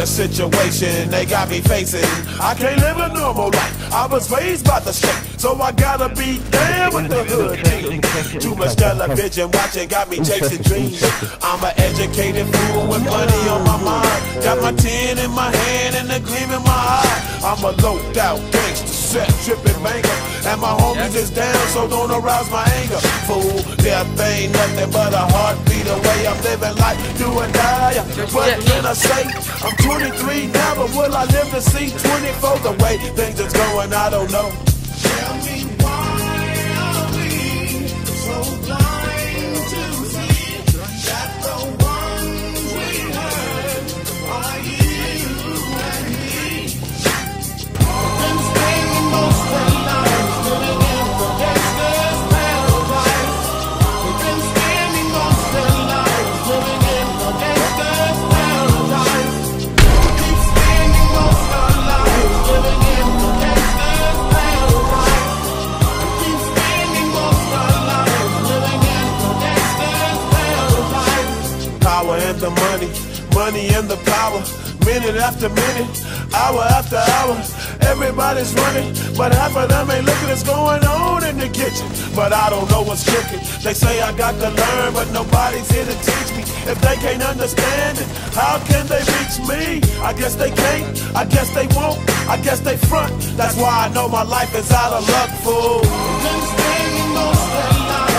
the situation they got me facing. I can't live a normal life. I was raised by the street, so I gotta be there with the hood nigga. Too much television watching got me chasing dreams. I'm an educated fool with money on my mind. Got my tin in my hand and a gleam in my eye. I'm a low-down gangster, set tripping banger, and my homies is down, so don't arouse my anger. Fool, death ain't nothing but a heartbeat away. I'm living life do and die. What can I say? I'm 23 now, but will I live to see 24? The way things is going, I don't know. Tell me, why are we so blind to see that the ones we hurt are you and me? Been staying most of the night, living in the gangster's paradise. We've been standing most of the night, living in the gangster's paradise. We keep standing most of the night, living in the gangster's paradise. We keep standing most of the night, living in the gangster's paradise. Power and the money, money and the power. Minute after minute, hour after hour, everybody's running, but half of them ain't looking what's going on in the kitchen. But I don't know what's cooking. They say I got to learn, but nobody's here to teach me. If they can't understand it, how can they reach me? I guess they can't, I guess they won't, I guess they front. That's why I know my life is out of luck, fool.